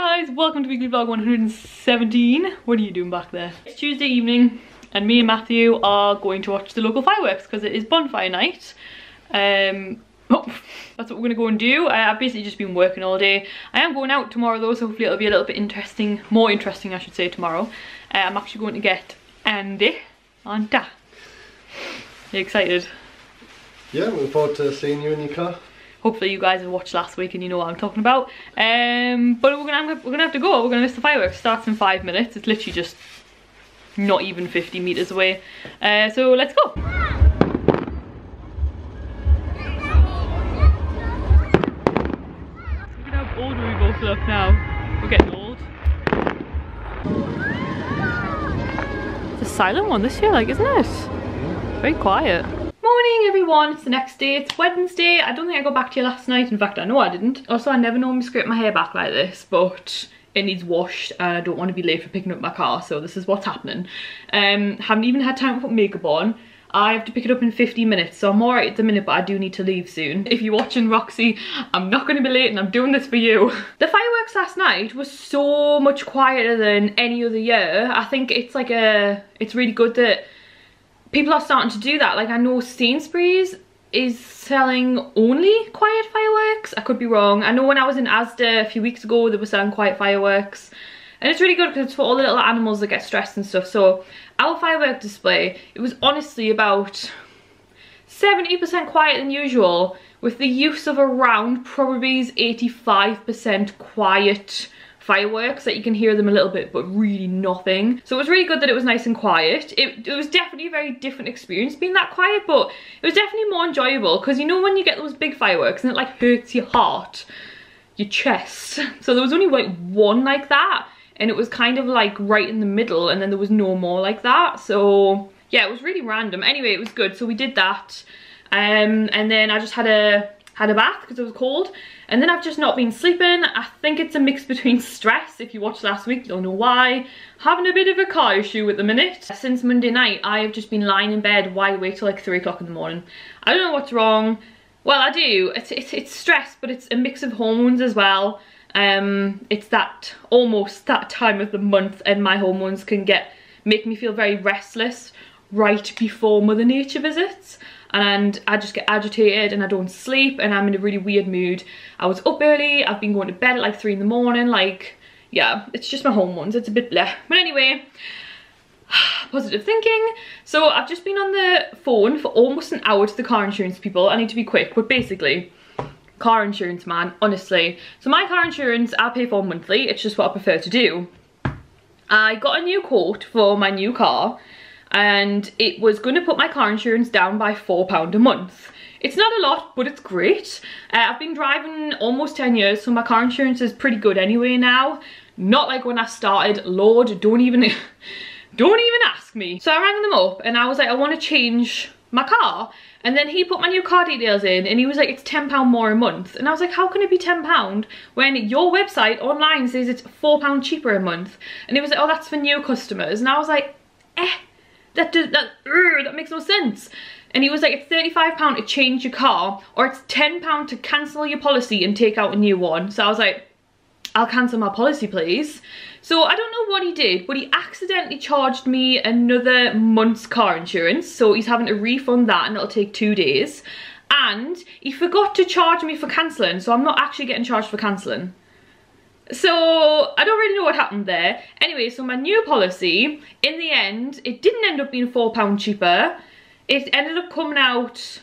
guys, welcome to weekly vlog 117. What are you doing back there? It's Tuesday evening and me and Matthew are going to watch the local fireworks because it is bonfire night. That's what we're gonna go and do. I've basically just been working all day. I am going out tomorrow though, so hopefully it'll be a little bit interesting, more interesting I should say, tomorrow. I'm actually going to get Andy on Da. Are you excited? Yeah, I'm looking forward to seeing you in your car. Hopefully you guys have watched last week and you know what I'm talking about. But we're gonna have to go. We're gonna miss the fireworks. Starts in 5 minutes. It's literally just not even 50 meters away. So let's go. Look at how old we both look now. We're getting old. It's a silent one this year, like, isn't it? Very quiet. Morning everyone, it's the next day, it's Wednesday. I don't think I got back to you last night. In fact, I know I didn't. Also, I never normally scrape my hair back like this, but it needs washed and I don't want to be late for picking up my car, so this is what's happening. Haven't even had time to put makeup on. I have to pick it up in 50 minutes, so I'm alright at the minute, but I do need to leave soon. If you're watching, Roxy, I'm not going to be late and I'm doing this for you. The fireworks last night was so much quieter than any other year. I think it's like it's really good that people are starting to do that. Like, I know Sainsbury's is selling only quiet fireworks. I could be wrong. I know when I was in Asda a few weeks ago, they were selling quiet fireworks. And it's really good because it's for all the little animals that get stressed and stuff. So our firework display, it was honestly about 70% quieter than usual, with the use of around probably 85% quiet fireworks that you can hear them a little bit but really nothing. So it was really good that it was nice and quiet. It was definitely a very different experience being that quiet, but it was definitely more enjoyable because you know when you get those big fireworks and it like hurts your heart, your chest. So there was only like one like that and it was kind of like right in the middle and then there was no more like that. So yeah, it was really random. Anyway, it was good. So we did that and then I just had a bath because it was cold, and then I've just not been sleeping. I think it's a mix between stress, if you watched last week you'll know why, having a bit of a car issue at the minute. Since Monday night I have just been lying in bed wide awake till like 3 o'clock in the morning. I don't know what's wrong. Well, I do, it's stress, but it's a mix of hormones as well. It's that almost that time of the month and my hormones can make me feel very restless right before Mother Nature visits. And I just get agitated and I don't sleep and I'm in a really weird mood. I was up early, I've been going to bed at like 3 in the morning, like, yeah, it's just my hormones, it's a bit bleh. But anyway, positive thinking. So I've just been on the phone for almost an hour to the car insurance people. I need to be quick, but basically, car insurance, man, honestly. So my car insurance, I pay for monthly, it's just what I prefer to do. I got a new quote for my new car, and it was going to put my car insurance down by £4 a month. It's not a lot, but it's great. I've been driving almost 10 years, so my car insurance is pretty good anyway now. Not like when I started. Lord, don't even ask me. So I rang them up and I was like, I want to change my car. And then he put my new car details in and he was like, it's £10 more a month. And I was like, how can it be £10 when your website online says it's £4 cheaper a month? And he was like, oh, that's for new customers. And I was like, that makes no sense. And he was like, it's £35 to change your car, or it's £10 to cancel your policy and take out a new one. So I was like, I'll cancel my policy, please. So I don't know what he did, but he accidentally charged me another month's car insurance. So he's having to refund that and it'll take 2 days. And he forgot to charge me for cancelling, so I'm not actually getting charged for cancelling. So I don't really know what happened there. Anyway, so my new policy, in the end, it didn't end up being £4 cheaper. It ended up coming out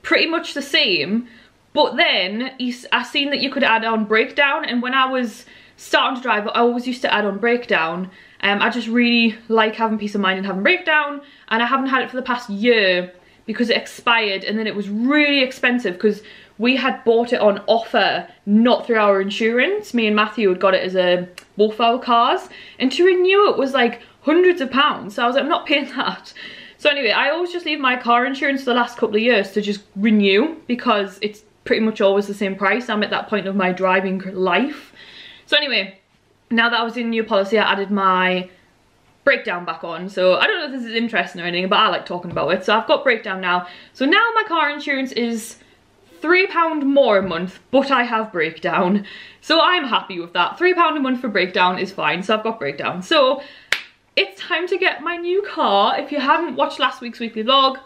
pretty much the same. But then I seen that you could add on breakdown. And when I was starting to drive, I always used to add on breakdown. I just really like having peace of mind and having breakdown. And I haven't had it for the past year because it expired. And then it was really expensive because we had bought it on offer, not through our insurance. Me and Matthew had got it as both our cars. And to renew it was like hundreds of pounds. So I was like, I'm not paying that. So anyway, I always just leave my car insurance for the last couple of years to just renew because it's pretty much always the same price. I'm at that point of my driving life. So anyway, now that I was in new policy, I added my breakdown back on. So I don't know if this is interesting or anything, but I like talking about it. So I've got breakdown now. So now my car insurance is £3 more a month, but I have breakdown. So I'm happy with that. £3 a month for breakdown is fine, so I've got breakdown. So it's time to get my new car. If you haven't watched last week's weekly vlog,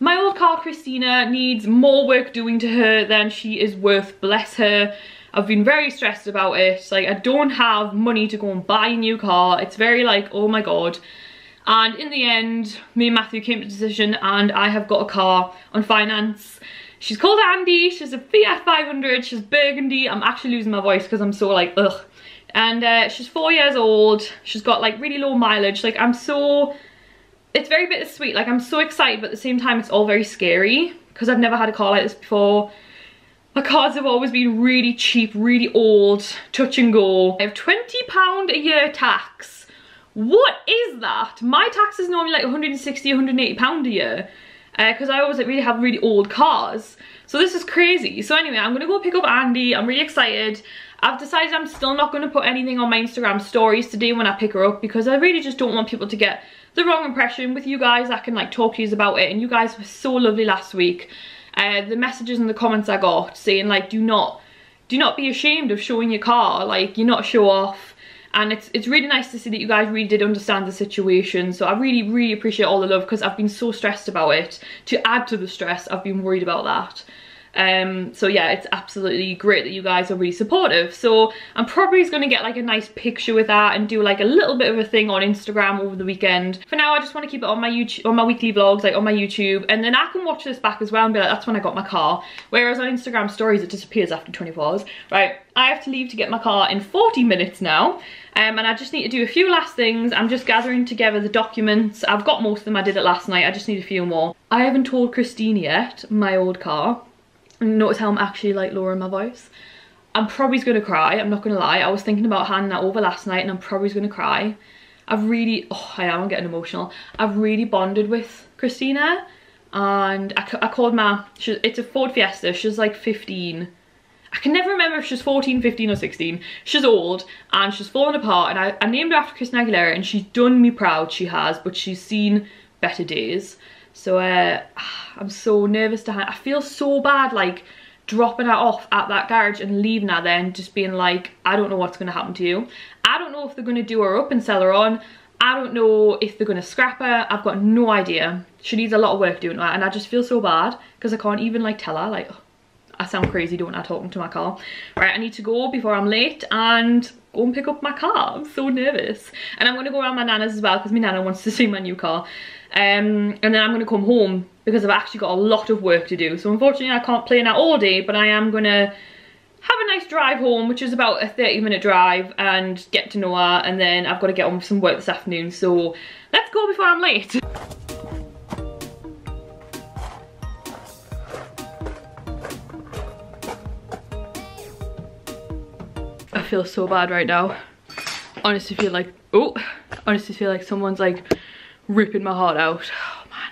my old car, Christina, needs more work doing to her than she is worth, bless her. I've been very stressed about it. Like, I don't have money to go and buy a new car. It's very like, oh my God. And in the end, me and Matthew came to a decision and I have got a car on finance. She's called Andy, she's a Fiat 500, she's burgundy. I'm actually losing my voice because I'm so like, ugh. And she's 4 years old, she's got like really low mileage. Like, I'm so, it's very bittersweet. Like, I'm so excited, but at the same time, it's all very scary because I've never had a car like this before. My cars have always been really cheap, really old, touch and go. I have £20 a year tax. What is that? My tax is normally like £160, £180 a year because I always like, really have really old cars. So this is crazy. So anyway, I'm gonna go pick up Andy. I'm really excited. I've decided I'm still not gonna put anything on my Instagram stories today when I pick her up because I really just don't want people to get the wrong impression. With you guys, I can like talk to you about it, and you guys were so lovely last week. The messages and the comments I got saying like, do not be ashamed of showing your car. Like, you're not show off. And it's really nice to see that you guys really did understand the situation. So I really, really appreciate all the love because I've been so stressed about it. To add to the stress, I've been worried about that. So yeah, it's absolutely great that you guys are really supportive. So I'm probably going to get like a nice picture with that and do like a little bit of a thing on Instagram over the weekend. For now, I just want to keep it on my YouTube, on my weekly vlogs, like on my YouTube, and then I can watch this back as well and be like, that's when I got my car. Whereas on Instagram stories, it disappears after 24 hours. Right, I have to leave to get my car in 40 minutes now. And I just need to do a few last things. I'm just gathering together the documents. I've got most of them, I did it last night. I just need a few more. I haven't told Christine yet, my old car. Notice how I'm actually like lowering my voice. I'm probably gonna cry, I'm not gonna lie. I was thinking about handing that over last night and I'm probably gonna cry. I've really, oh, I am getting emotional. I've really bonded with Christina, and I called my, it's a Ford Fiesta, she's like 15. I can never remember if she's 14, 15 or 16. She's old and she's fallen apart, and I named her after Christina Aguilera, and she's done me proud, she has, but she's seen better days. So I'm so nervous to hand. I feel so bad like dropping her off at that garage and leaving her there and just being like, I don't know what's going to happen to you. I don't know if they're going to do her up and sell her on. I don't know if they're going to scrap her. I've got no idea. She needs a lot of work doing that, and I just feel so bad because I can't even like tell her. Like, oh, I sound crazy, don't I, talking to my car. Right, I need to go before I'm late and go and pick up my car. I'm so nervous. And I'm going to go around my nana's as well because my nana wants to see my new car. And then I'm going to come home because I've actually got a lot of work to do. So unfortunately I can't play now all day, but I am going to have a nice drive home, which is about a 30-minute drive, and get to know her. And then I've got to get on with some work this afternoon. So let's go before I'm late. I feel so bad right now. Honestly feel like, oh, honestly feel like someone's like ripping my heart out. Oh man.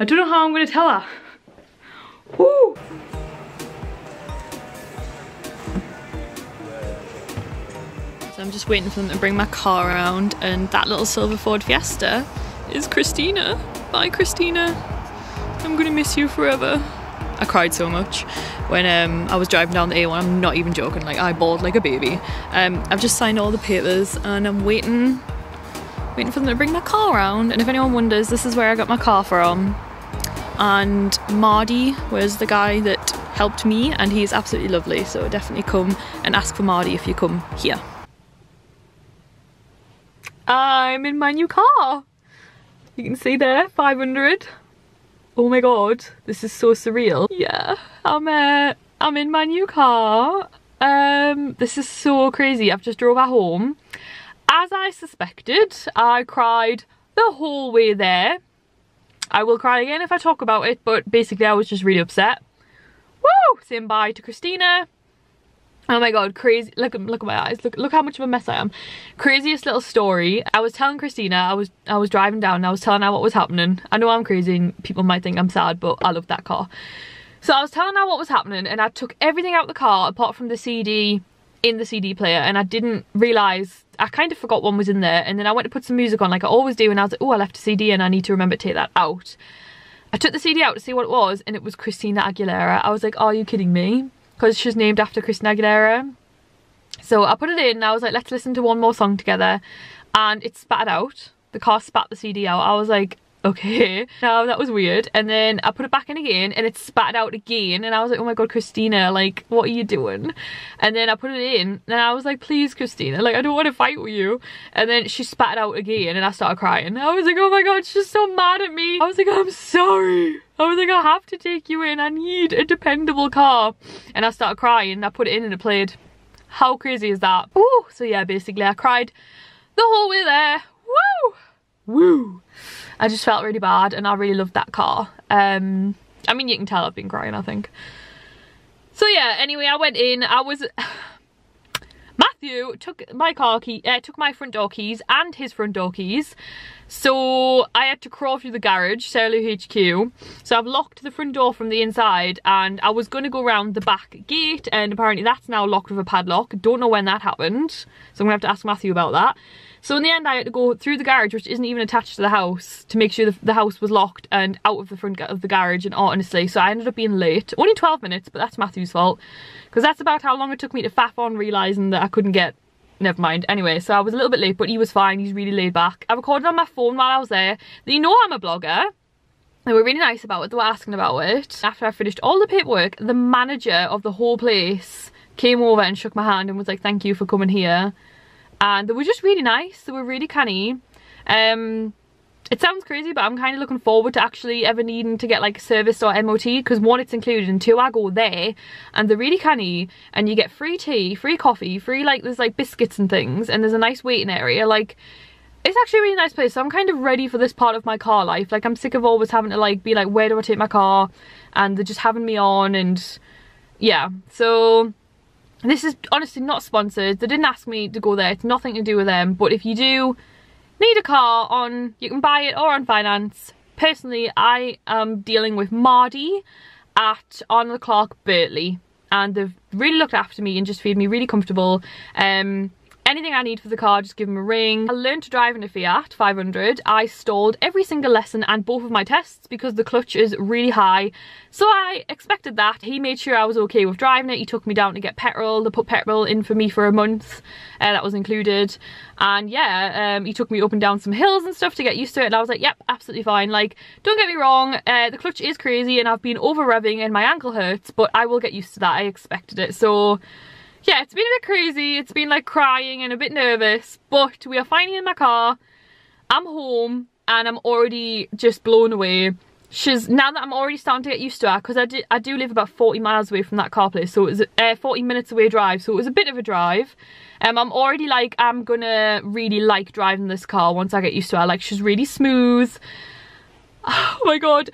I don't know how I'm gonna tell her. Woo! So I'm just waiting for them to bring my car around, and that little silver Ford Fiesta is Christina. Bye Christina. I'm gonna miss you forever. I cried so much when I was driving down the A1, I'm not even joking, like I bawled like a baby. I've just signed all the papers and I'm waiting for them to bring my car around. And if anyone wonders, this is where I got my car from. And Mardy was the guy that helped me, and he's absolutely lovely, so definitely come and ask for Mardy if you come here. I'm in my new car. You can see there, 500. Oh my God, this is so surreal. Yeah, I'm in my new car. This is so crazy. I've just drove her home. As I suspected, I cried the whole way there. I will cry again if I talk about it, but basically I was just really upset. Woo! Saying bye to Christina. Oh my God, crazy. Look at my eyes. Look how much of a mess I am. Craziest little story. I was telling Christina, I was driving down and I was telling her what was happening. I know I'm crazy and people might think I'm sad, but I love that car. So I was telling her what was happening, and I took everything out of the car apart from the CD in the CD player, and I didn't realise, I kind of forgot one was in there, and then I went to put some music on like I always do, and I was like, oh, I left a CD and I need to remember to take that out. I took the CD out to see what it was, and it was Christina Aguilera. I was like, are you kidding me? Because she's named after Christina Aguilera. So I put it in and I was like, let's listen to one more song together. And it spat it out. The car spat the CD out. I was like, okay, now that was weird. And then I put it back in again and it spat it out again. And I was like, oh my God, Christina, like, what are you doing? And then I put it in and I was like, please, Christina, like, I don't want to fight with you. And then she spat it out again and I started crying. I was like, oh my God, she's so mad at me. I was like, I'm sorry. I was like, I have to take you in. I need a dependable car. And I started crying and I put it in and it played. How crazy is that? Oh, so yeah, basically I cried the whole way there. Woo! Woo! I just felt really bad and I really loved that car. I mean, you can tell I've been crying, I think. So yeah, anyway, I went in. Matthew took my car key, took my front door keys and his front door keys. So I had to crawl through the garage, Saraloo HQ. So I've locked the front door from the inside and I was going to go round the back gate and apparently that's now locked with a padlock. Don't know when that happened. So I'm going to have to ask Matthew about that. So in the end I had to go through the garage, which isn't even attached to the house, to make sure the house was locked, and out of the front of the garage, and honestly, so I ended up being late. Only 12 minutes, but that's Matthew's fault. Because that's about how long it took me to faff on realising that I couldn't get... Never mind. Anyway, so I was a little bit late, but he was fine. He's really laid back. I recorded on my phone while I was there. They know I'm a blogger. They were really nice about it. They were asking about it. After I finished all the paperwork, the manager of the whole place came over and shook my hand and was like, thank you for coming here. And they were just really nice. They were really canny. It sounds crazy, but I'm kind of looking forward to actually ever needing to get like service or MOT, because one, it's included, and two, I go there and they're really canny and you get free tea, free coffee, free, like, there's like biscuits and things, and there's a nice waiting area. Like, it's actually a really nice place. So I'm kind of ready for this part of my car life. Like, I'm sick of always having to like be like, where do I take my car, and they're just having me on. And yeah, so this is honestly not sponsored. They didn't ask me to go there. It's nothing to do with them. But if you do need a car on, you can buy it or on finance. Personally, I am dealing with Mardy at Arnold Clark Birtley, and they've really looked after me and just made me really comfortable. Anything I need for the car, just give them a ring. I learned to drive in a Fiat 500. I stalled every single lesson and both of my tests because the clutch is really high. So I expected that. He made sure I was okay with driving it. He took me down to get petrol. They put petrol in for me for a month. That was included. And yeah, he took me up and down some hills and stuff to get used to it. And I was like, yep, absolutely fine. Like, don't get me wrong. The clutch is crazy and I've been over-revving and my ankle hurts, but I will get used to that. I expected it. So... yeah, it's been a bit crazy. It's been like crying and a bit nervous, but we are finally in my car. I'm home and I'm already just blown away. She's, now that I'm already starting to get used to her, because I do live about 40 miles away from that car place, so it was 40 minutes away drive, so it was a bit of a drive. I'm already like, I'm gonna really like driving this car once I get used to her. Like, she's really smooth. Oh my God.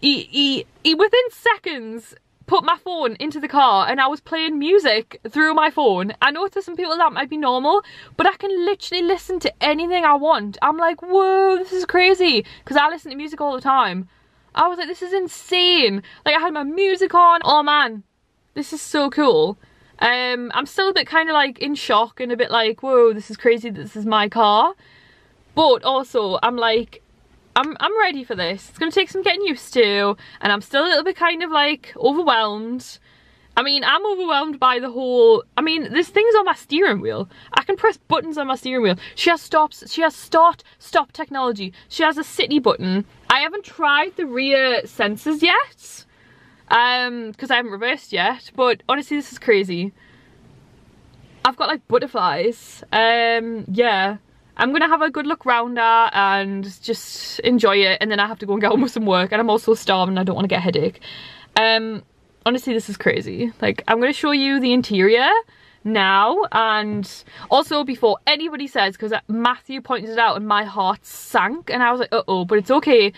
He within seconds put my phone into the car and I was playing music through my phone. I know to some people that might be normal, but I can literally listen to anything I want. I'm like, whoa, this is crazy, because I listen to music all the time. I was like, this is insane. Like, I had my music on. Oh man, this is so cool. I'm still a bit kind of like in shock and a bit like, whoa, this is crazy, this is my car. But also I'm like, I'm ready for this. It's gonna take some getting used to, and I'm still a little bit kind of like overwhelmed. I mean, I'm overwhelmed by the whole, I mean, there's things on my steering wheel. I can press buttons on my steering wheel. She has stops, she has start, stop technology. She has a city button. I haven't tried the rear sensors yet, because I haven't reversed yet, but honestly, this is crazy. I've got like butterflies. Yeah. I'm going to have a good look round her and just enjoy it, and then I have to go and get on with some work, and I'm also starving and I don't want to get a headache. Honestly, this is crazy. Like, I'm going to show you the interior now, and also before anybody says, because Matthew pointed it out and my heart sank and I was like, uh-oh, but it's okay.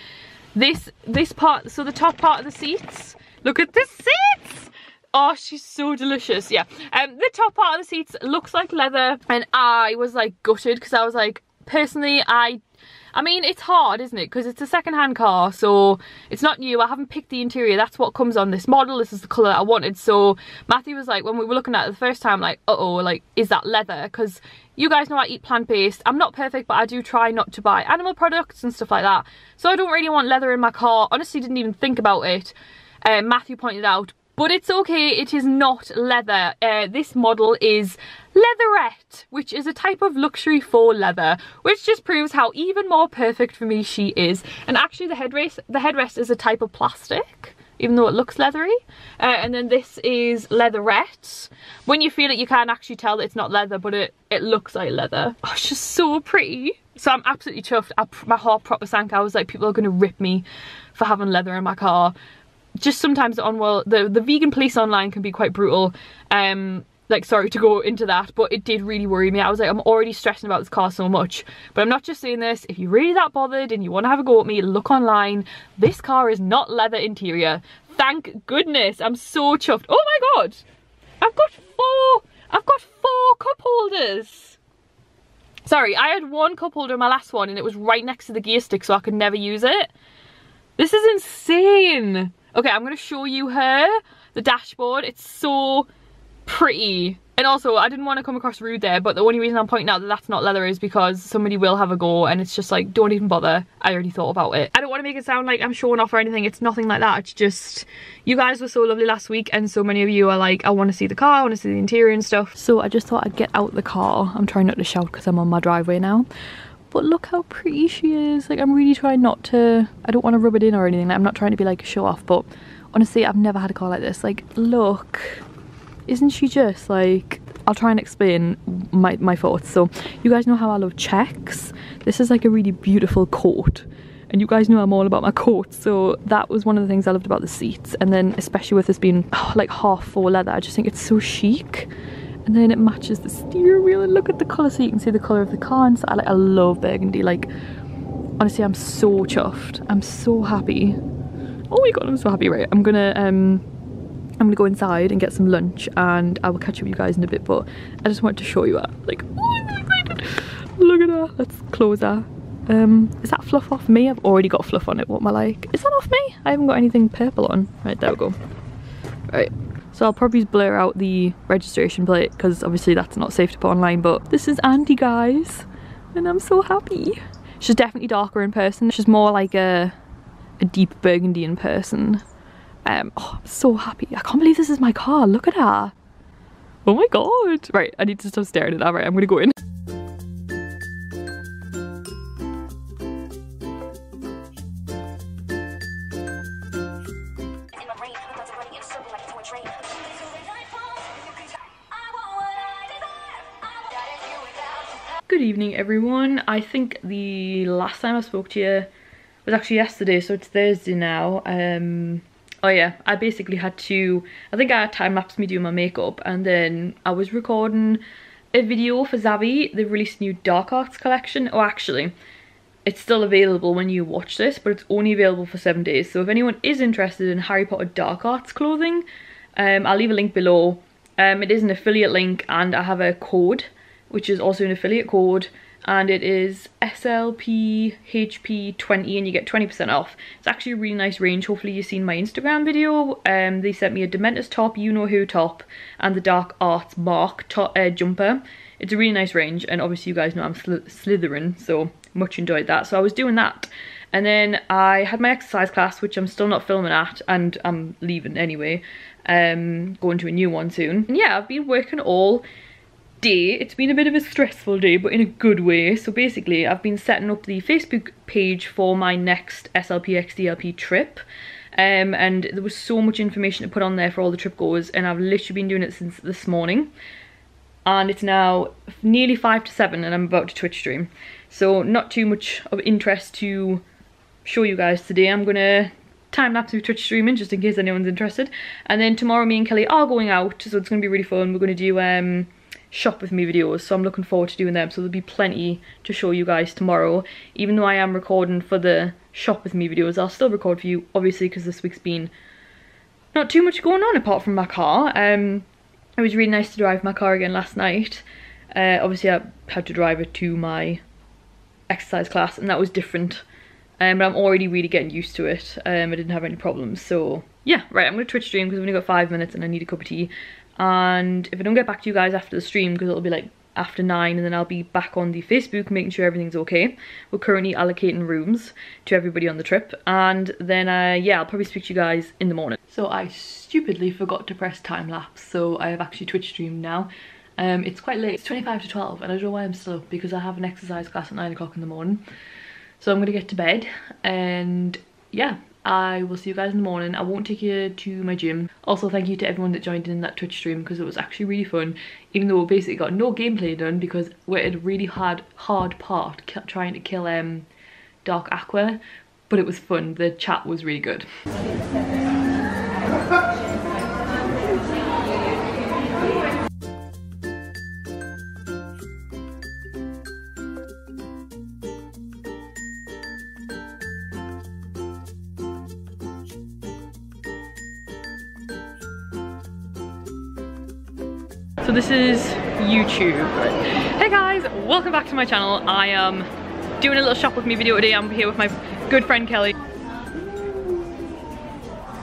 This part, so the top part of the seats, look at the seats! Oh, she's so delicious. Yeah, the top part of the seats looks like leather, and I was like gutted, because I was like, personally, I I mean, it's hard, isn't it? Because it's a second-hand car, so it's not new. I haven't picked the interior. That's what comes on this model. This is the colour I wanted. So Matthew was like, when we were looking at it the first time, like, uh-oh, like, is that leather? Because you guys know I eat plant-based. I'm not perfect, but I do try not to buy animal products and stuff like that. So I don't really want leather in my car. Honestly, didn't even think about it. Matthew pointed out, but it's okay, it is not leather. This model is leatherette, which is a type of luxury faux leather, which just proves how even more perfect for me she is. And actually the headrest is a type of plastic, even though it looks leathery. And then this is leatherette. When you feel it, you can actually tell that it's not leather, but it looks like leather. Oh, it's just so pretty. So I'm absolutely chuffed. My heart proper sank. I was like, people are gonna rip me for having leather in my car. Just sometimes the vegan police online can be quite brutal. Like, sorry to go into that, but it did really worry me. I was like, I'm already stressing about this car so much. But I'm not just saying this. If you're really that bothered and you want to have a go at me, look online. This car is not leather interior. Thank goodness. I'm so chuffed. Oh my god, I've got four cup holders. Sorry, I had one cup holder in my last one and it was right next to the gear stick, so I could never use it. This is insane. Okay, I'm gonna show you her, the dashboard. It's so pretty. And also, I didn't want to come across rude there, but the only reason I'm pointing out that that's not leather is because somebody will have a go, and it's just like, don't even bother. I already thought about it. I don't want to make it sound like I'm showing off or anything. It's nothing like that. It's just, you guys were so lovely last week, and so many of you are like, I want to see the car, I want to see the interior and stuff. So I just thought I'd get out the car. I'm trying not to shout because I'm on my driveway now. But look how pretty she is. Like, I'm really trying not to, I don't want to rub it in or anything. Like, I'm not trying to be like a show off, but honestly, I've never had a car like this. Like, look, isn't she just like, I'll try and explain my thoughts. So you guys know how I love checks. This is like a really beautiful coat, and you guys know I'm all about my coat, so that was one of the things I loved about the seats. And then especially with this being like half faux leather, I just think it's so chic. And then it matches the steering wheel, and look at the colour, so you can see the colour of the car. And so I love burgundy. Like, honestly, I'm so chuffed. I'm so happy. Oh my god, I'm so happy. Right, I'm gonna go inside and get some lunch, and I will catch up with you guys in a bit. But I just wanted to show you that. Like, oh, I'm so excited. Look at her. Let's close her. Is that fluff off me? I've already got fluff on it. What am I like? Is that off me? I haven't got anything purple on. Right, there we go. Right. So I'll probably blur out the registration plate because obviously that's not safe to put online, but this is Andy, guys, and I'm so happy. She's definitely darker in person. She's more like a deep burgundy in person. Oh, I'm so happy. I can't believe this is my car. Look at her. Oh my god. Right, I need to stop staring at that. Right, I'm gonna go in. Good evening, everyone. I think the last time I spoke to you was actually yesterday, so it's Thursday now. Oh yeah, I basically had to, I think I time-lapsed me doing my makeup, and then I was recording a video for Zavi. They've released a new Dark Arts collection. Oh, actually, it's still available when you watch this, but it's only available for 7 days. So if anyone is interested in Harry Potter Dark Arts clothing, I'll leave a link below. It is an affiliate link, and I have a code, which is also an affiliate code, and it is SLPHP20, and you get 20% off. It's actually a really nice range. Hopefully you've seen my Instagram video. They sent me a Dementors top, You Know Who top, and the Dark Arts Mark top, jumper. It's a really nice range, and obviously you guys know I'm Slytherin, so much enjoyed that. So I was doing that, and then I had my exercise class, which I'm still not filming at, and I'm leaving anyway, going to a new one soon. And yeah, I've been working all day. It's been a bit of a stressful day, but in a good way. So basically, I've been setting up the Facebook page for my next SLPXDLP trip, and there was so much information to put on there for all the trip goers, and I've literally been doing it since this morning, and it's now nearly 5 to 7, and I'm about to Twitch stream, so not too much of interest to show you guys today. I'm gonna time-lapse through Twitch streaming just in case anyone's interested, and then tomorrow me and Kelly are going out, so it's gonna be really fun. We're gonna do shop with me videos, so I'm looking forward to doing them, so there'll be plenty to show you guys tomorrow. Even though I am recording for the shop with me videos, I'll still record for you, obviously, because this week's been not too much going on apart from my car. It was really nice to drive my car again last night. Obviously I had to drive it to my exercise class, and that was different. But I'm already really getting used to it. I didn't have any problems, so yeah. Right, I'm gonna Twitch stream because I've only got 5 minutes and I need a cup of tea. And if I don't get back to you guys after the stream, because it'll be like after 9, and then I'll be back on the Facebook making sure everything's okay. We're currently allocating rooms to everybody on the trip, and then yeah, I'll probably speak to you guys in the morning. So I stupidly forgot to press time lapse, so I have actually Twitch streamed now. It's quite late, it's 25 to 12, and I don't know why I'm still up because I have an exercise class at 9 o'clock in the morning. So I'm gonna get to bed, and yeah, I will see you guys in the morning. I won't take you to my gym. Also, thank you to everyone that joined in that Twitch stream because it was actually really fun, even though we basically got no gameplay done because we had a really hard part trying to kill Dark Aqua, but it was fun. The chat was really good. So this is YouTube. Hey guys, welcome back to my channel. I am doing a little shop with me video today. I'm here with my good friend Kelly.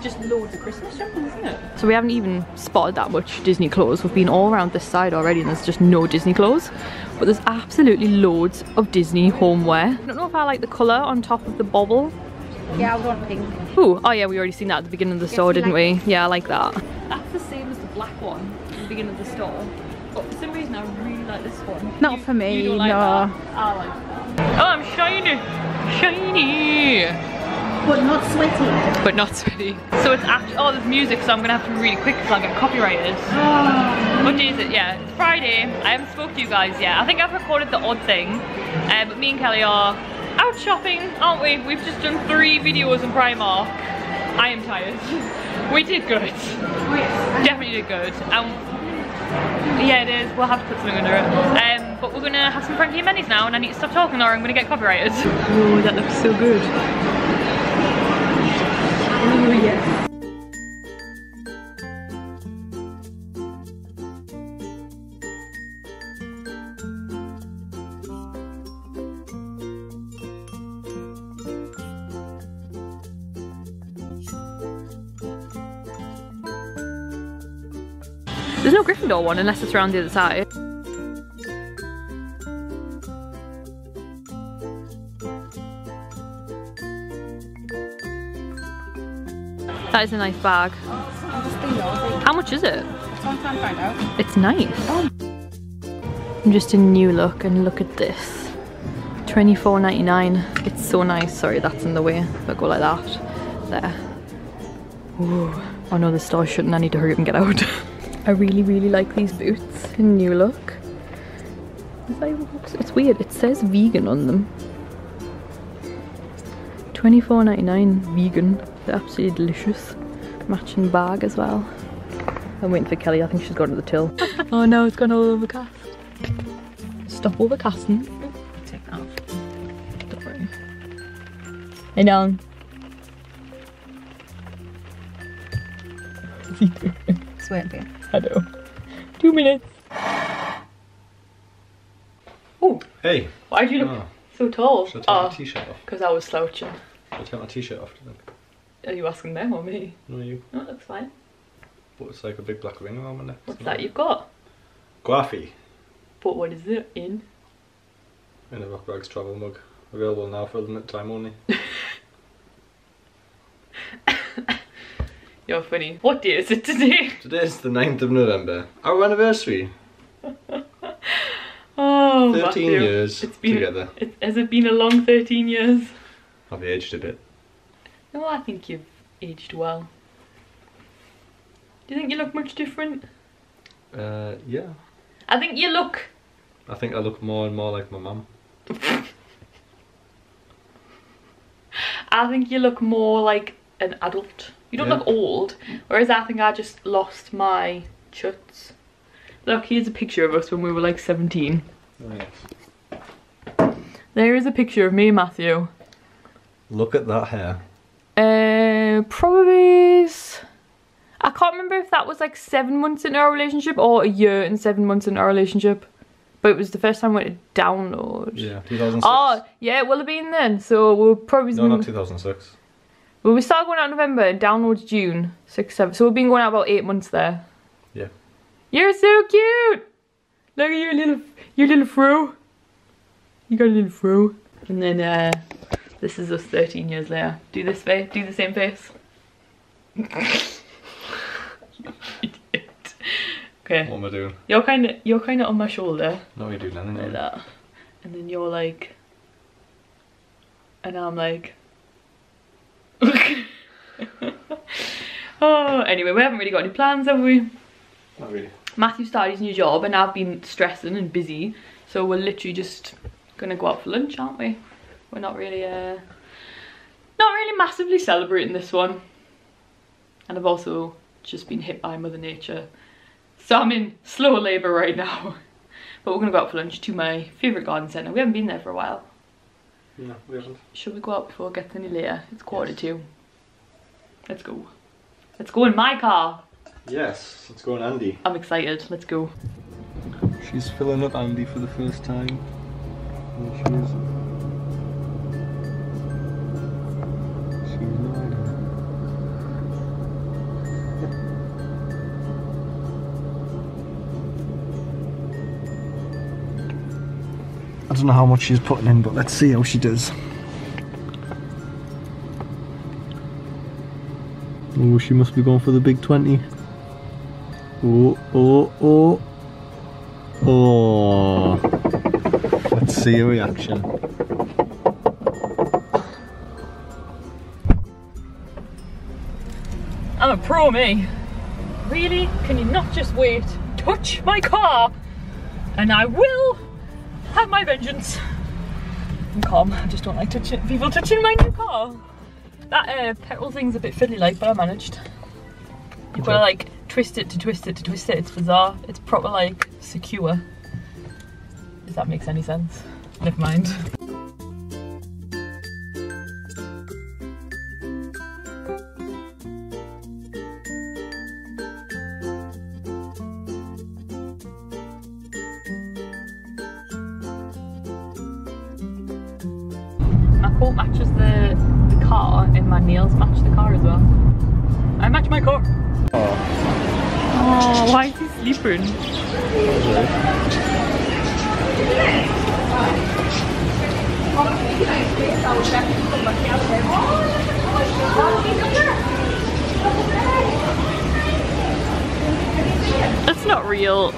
Just loads of Christmas shopping, isn't it? So we haven't even spotted that much Disney clothes. We've been all around this side already and there's just no Disney clothes. But there's absolutely loads of Disney homeware. I don't know if I like the colour on top of the bobble. Yeah, I want pink. Ooh, oh yeah, we already seen that at the beginning of the store, didn't we? Yeah, I like that. That's the same as the black one. Beginning of the store, but for some reason I really like this one. Not for me, you don't like no. That. I like that. Oh, I'm shiny, shiny, but not sweaty. But not sweaty. So it's actually, oh, there's music, so I'm gonna have to be really quick because I get copyrighted. Oh. What day is it? Yeah, it's Friday. I haven't spoke to you guys yet. I think I've recorded the odd thing, but me and Kelly are out shopping, aren't we? We've just done 3 videos in Primark. I am tired. We did good. Yes. Definitely did good. Yeah, it is. We'll have to put something under it. But we're going to have some Frankie and Benny's now, and I need to stop talking or I'm going to get copyrighted. Oh, that looks so good. Oh, yes. There's no Gryffindor one unless it's around the other side. That is a nice bag. How much is it? It's nice. I'm just in New Look and look at this. $24.99. It's so nice. Sorry, that's in the way. But go like that. There. Ooh. Oh no, this store shouldn't. I need to hurry up and get out. I really like these boots in New Look. It's weird, it says vegan on them. $24.99 vegan. They're absolutely delicious. Matching bag as well. I'm waiting for Kelly, I think she's gone to the till. Oh no, it's gone all overcast. Stop overcasting. Take that off. Don't worry. Hey Nan. What's he doing? It's waiting. I know. 2 minutes. Oh. Hey. Why do you look so tall? Should I take my t-shirt off? Because I was slouching. Should I take my t-shirt off to them? Are you asking them or me? No, you. No, it looks fine. But it's like a big black ring around my neck. What's that you've got? Guafi. But what is it in? In a Rock Rags travel mug. Available now for a limited time only. You're funny. What day is it today? Today's the 9th of November. Our anniversary. Oh, 13 Matthew, years it's been, together. Has it been a long 13 years? I've aged a bit. No, I think you've aged well. Do you think you look much different? Yeah. I think you look... I think I look more and more like my mum. I think you look more like an adult. You don't look old, whereas I think I just lost my chuts. Look, here's a picture of us when we were like 17. Nice. There is a picture of me and Matthew. Look at that hair. Probably... I can't remember if that was like 7 months into our relationship or a year and 7 months into our relationship. But it was the first time I went to download. Yeah, 2006. Oh, yeah, it will have been then. So we'll probably... No, not 2006. Well, we started going out in November and downloads June 6, 7. So we've been going out about 8 months there. Yeah. You're so cute! Look at your little fro. You got a little fro. And then this is us 13 years later. Do this face, do the same face. Okay. What am I doing? You're kinda on my shoulder. No, you're doing anything. Like that. And then you're like, and I'm like, oh, anyway, we haven't really got any plans, have we? Not really. Matthew started his new job and I've been stressing and busy, so we're literally just gonna go out for lunch, aren't we? We're not really massively celebrating this one. And I've also just been hit by Mother Nature, so I'm in slow labour right now. But we're gonna go out for lunch to my favourite garden centre. We haven't been there for a while. No, we haven't. Should we go out before it gets any later? It's 1:45. Let's go. Let's go in my car. Yes, let's go in Andy. I'm excited, let's go. She's filling up Andy for the first time. There she is. She's not. I don't know how much she's putting in, but let's see how she does. Oh, she must be going for the big 20. Oh, oh, oh. Oh. Let's see a reaction. I'm a pro, me. Really? Can you not just wait? Touch my car and I will have my vengeance. I'm calm. I just don't like people touching my new car. That petrol thing's a bit fiddly like, but I managed. You've got to like twist it to twist it to twist it. It's bizarre. It's proper like secure. If that makes any sense. Never mind. My coat matches the car and my nails match the car as well. I match my car. Oh, why is he sleeping? That's not real.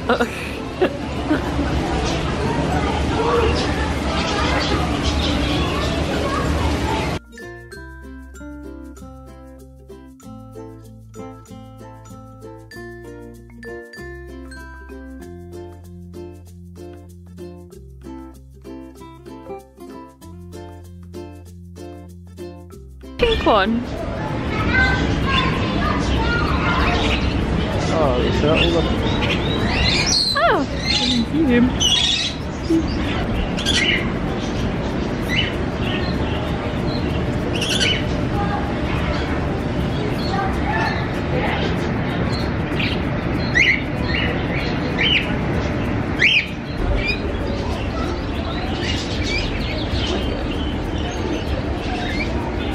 One. Oh, is that all the... Oh, I didn't see him.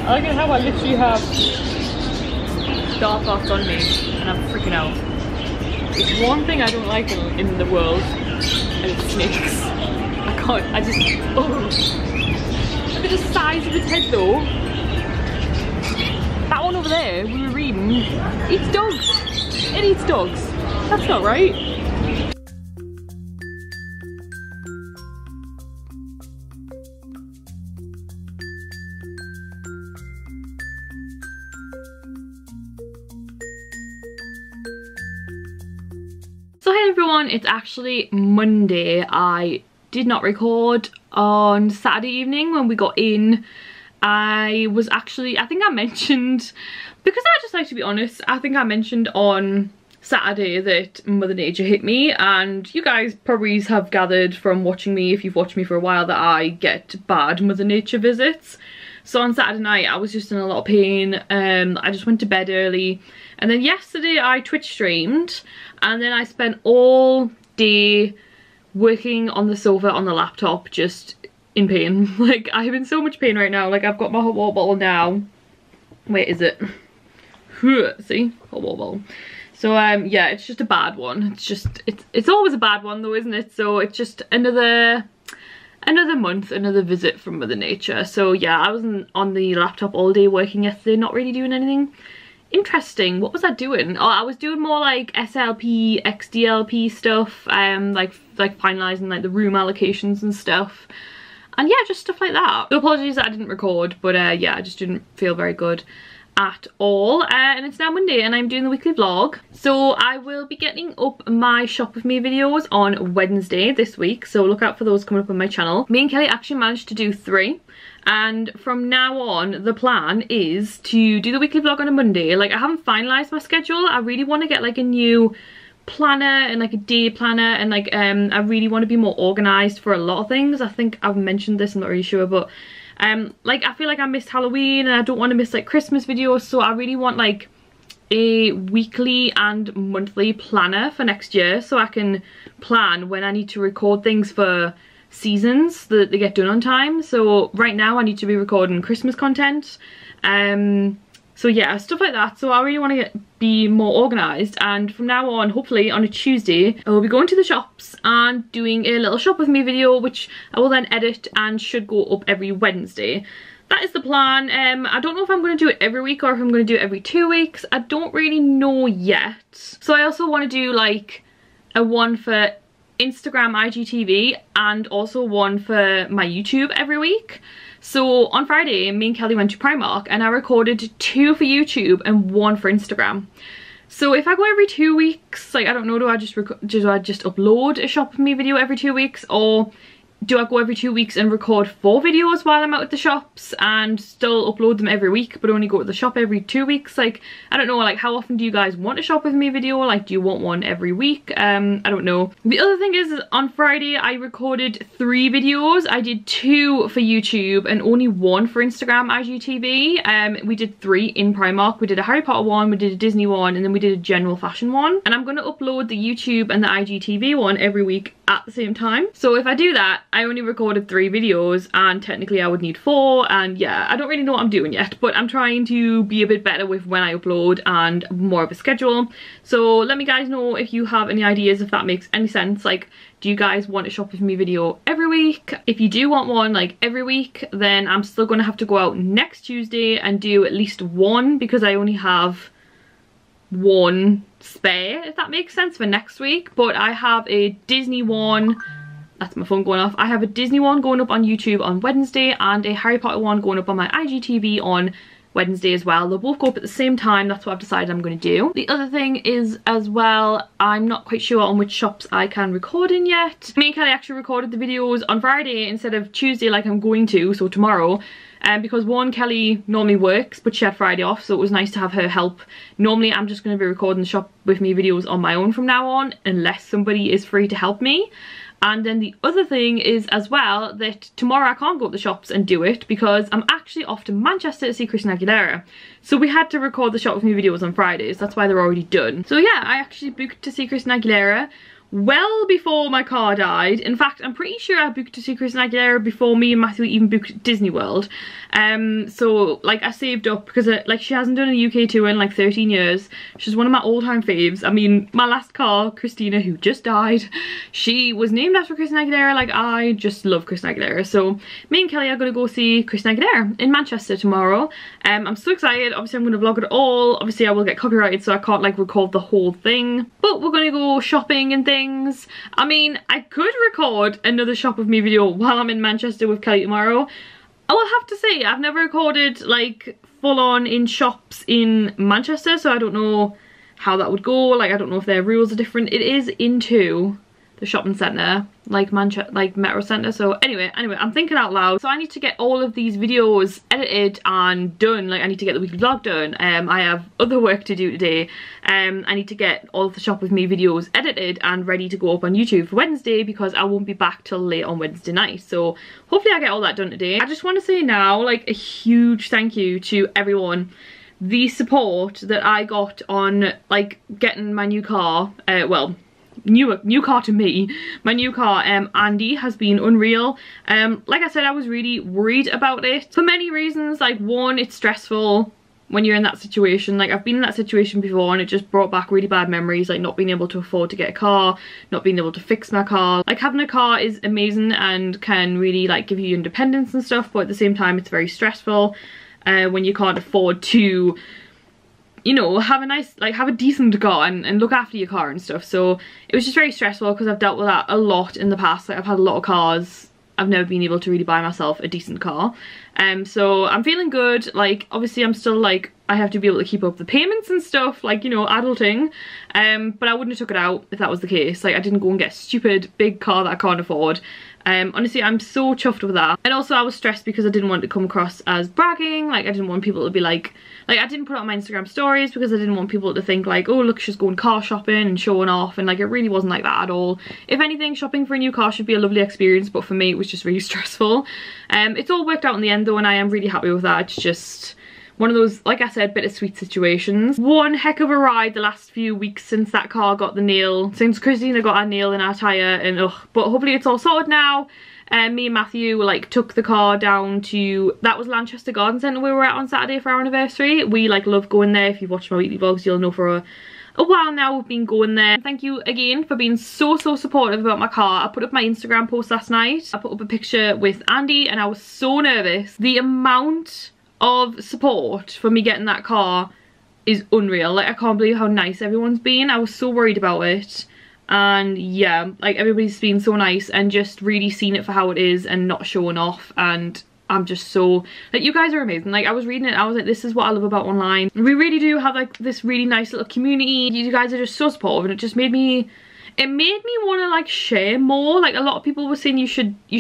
I like how I literally have Dark Arts on me and I'm freaking out. It's one thing I don't like in the world, and it's snakes. I can't, I just, oh. Look at the size of his head though. That one over there, we were reading, eats dogs. It eats dogs. That's not right. It's actually Monday. I did not record on Saturday evening when we got in. I think I mentioned, because I just like to be honest, I think I mentioned on Saturday that Mother Nature hit me, and you guys probably have gathered from watching me, if you've watched me for a while, that I get bad Mother Nature visits. So on Saturday night I was just in a lot of pain. I just went to bed early, and then yesterday I Twitch streamed, and then I spent all day working on the sofa on the laptop just in pain. Like, I'm in so much pain right now. Like, I've got my hot water bottle now. Where is it? See? Hot water bottle. So yeah, it's just a bad one. It's just, it's always a bad one though, isn't it? So it's just another month, another visit from Mother Nature. So yeah, I was on the laptop all day working yesterday, not really doing anything interesting. What was I doing? Oh, I was doing more like SLP, XDLP stuff, like finalising like the room allocations and stuff. And yeah, just stuff like that. So apologies that I didn't record, but yeah, I just didn't feel very good at all. And it's now Monday and I'm doing the weekly vlog. So I will be getting up my shop with me videos on Wednesday this week, so look out for those coming up on my channel. Me and Kelly actually managed to do 3, and from now on the plan is to do the weekly vlog on a Monday. Like, I haven't finalised my schedule. I really want to get like a new planner and like a day planner, and like I really want to be more organised for a lot of things. I think I've mentioned this, I'm not really sure, but like, I feel like I missed Halloween and I don't want to miss like Christmas videos, so I really want like a weekly and monthly planner for next year, so I can plan when I need to record things for seasons that they get done on time. So right now I need to be recording Christmas content, so yeah, stuff like that. So I really want to be more organised, and from now on, hopefully on a Tuesday, I will be going to the shops and doing a little shop with me video, which I will then edit and should go up every Wednesday. That is the plan. I don't know if I'm going to do it every week or if I'm going to do it every 2 weeks. I don't really know yet. So I also want to do like a one for Instagram, IGTV, and also one for my YouTube every week. So on Friday, me and Kelly went to Primark and I recorded 2 for YouTube and 1 for Instagram. So if I go every 2 weeks, like, I don't know, do I just upload a shop with me video every 2 weeks, or do I go every 2 weeks and record 4 videos while I'm out at the shops and still upload them every week but only go to the shop every 2 weeks? Like, I don't know, like, how often do you guys want a shop with me video? Like, do you want one every week? I don't know. The other thing is on Friday I recorded 3 videos. I did 2 for YouTube and only 1 for Instagram IGTV. We did 3 in Primark. We did a Harry Potter one, we did a Disney one, and then we did a general fashion one. And I'm going to upload the YouTube and the IGTV one every week at the same time. So if I do that, I only recorded 3 videos and technically I would need 4, and yeah, I don't really know what I'm doing yet, but I'm trying to be a bit better with when I upload and more of a schedule. So let me guys know if you have any ideas, if that makes any sense. Like, do you guys want a shop with me video every week? If you do want one like every week, then I'm still going to have to go out next Tuesday and do at least 1, because I only have 1 spare, if that makes sense, for next week. But I have a Disney one. That's my phone going off. I have a Disney one going up on YouTube on Wednesday and a Harry Potter one going up on my IGTV on Wednesday as well. They'll both go up at the same time. That's what I've decided I'm going to do. The other thing is as well, I'm not quite sure on which shops I can record in yet. Me and Kelly actually recorded the videos on Friday instead of Tuesday like I'm going to, so tomorrow. Because one, Kelly normally works, but she had Friday off, so it was nice to have her help. Normally I'm just going to be recording the shop with me videos on my own from now on, unless somebody is free to help me. And then the other thing is as well that tomorrow I can't go to the shops and do it because I'm actually off to Manchester to see Christina Aguilera. So we had to record the shop with me videos on Fridays, that's why they're already done. So yeah, I actually booked to see Christina Aguilera well before my car died. In fact, I'm pretty sure I booked to see Christina Aguilera before me and Matthew even booked Disney World. So like, I saved up because like, she hasn't done a UK tour in like 13 years. She's one of my all-time faves. I mean, my last car, Christina, who just died, she was named after Christina Aguilera. Like, I just love Christina Aguilera. So me and Kelly are gonna go see Christina Aguilera in Manchester tomorrow. I'm so excited. Obviously I'm gonna vlog it all. Obviously I will get copyrighted, so I can't like record the whole thing, but we're gonna go shopping and things. I mean, I could record another shop with me video while I'm in Manchester with Kelly tomorrow. I will have to say, I've never recorded like full on in shops in Manchester, so I don't know how that would go. Like, I don't know if their rules are different. It is into the shopping centre, like Manchester, like Metrocentre. So anyway, I'm thinking out loud. So I need to get all of these videos edited and done. Like, I need to get the weekly vlog done. I have other work to do today. I need to get all of the shop with me videos edited and ready to go up on YouTube for Wednesday, because I won't be back till late on Wednesday night. So hopefully I get all that done today. I just want to say now, like, a huge thank you to everyone. The support that I got on like getting my new car, well, new car to me, my new car, Andy, has been unreal. Like I said, I was really worried about it for many reasons. Like, one, it's stressful when you're in that situation. Like, I've been in that situation before and it just brought back really bad memories, like not being able to afford to get a car, not being able to fix my car. Like, having a car is amazing and can really like give you independence and stuff, but at the same time it's very stressful when you can't afford to, you know, have a nice, like, have a decent car and look after your car and stuff. So it was just very stressful because I've dealt with that a lot in the past. Like, I've had a lot of cars, I've never been able to really buy myself a decent car. So I'm feeling good. Like, obviously I'm still like, I have to be able to keep up the payments and stuff, like, you know, adulting. But I wouldn't have took it out if that was the case. Like, I didn't go and get a stupid big car that I can't afford. Honestly, I'm so chuffed with that. And also I was stressed because I didn't want to come across as bragging. Like, I didn't want people to be like I didn't put it on my Instagram stories because I didn't want people to think like, oh, look, she's going car shopping and showing off. And like, it really wasn't like that at all. If anything, shopping for a new car should be a lovely experience, but for me it was just really stressful. It's all worked out in the end though, and I am really happy with that. It's just one of those, like I said, bittersweet situations. One heck of a ride the last few weeks since that car got the nail, since Christina got our nail in our tyre, and ugh, but hopefully it's all sorted now. Me and Matthew like took the car down to, that was Lanchester Garden Center we were at on Saturday for our anniversary. We like love going there. If you've watched my weekly vlogs, you'll know for a while now we've been going there. Thank you again for being so supportive about my car. I put up my Instagram post last night. I put up a picture with Andy and I was so nervous. The amount of support for me getting that car is unreal. Like, I can't believe how nice everyone's been. I was so worried about it, and yeah, like, everybody's been so nice and just really seen it for how it is and not showing off. And I'm just so, like, you guys are amazing. Like, I was reading it, I was like, this is what I love about online. We really do have like this really nice little community. You guys are just so supportive, and it just made me, it made me want to like share more. Like, a lot of people were saying you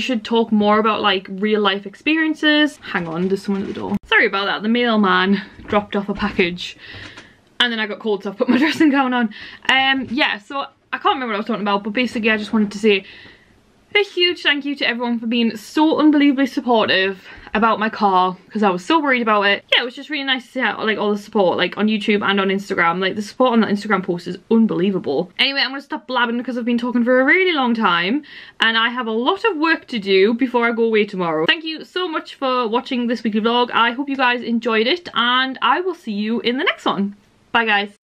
should talk more about like real life experiences. Hang on, there's someone at the door. Sorry about that, the mailman dropped off a package and then I got cold, so I put my dressing gown on. Yeah, so I can't remember what I was talking about, but basically I just wanted to say a huge thank you to everyone for being so unbelievably supportive about my car, because I was so worried about it. Yeah, it was just really nice to see how, like, all the support, like, on YouTube and on Instagram. Like, the support on that Instagram post is unbelievable. Anyway, I'm gonna stop blabbing because I've been talking for a really long time and I have a lot of work to do before I go away tomorrow. Thank you so much for watching this weekly vlog. I hope you guys enjoyed it, and I will see you in the next one. Bye guys.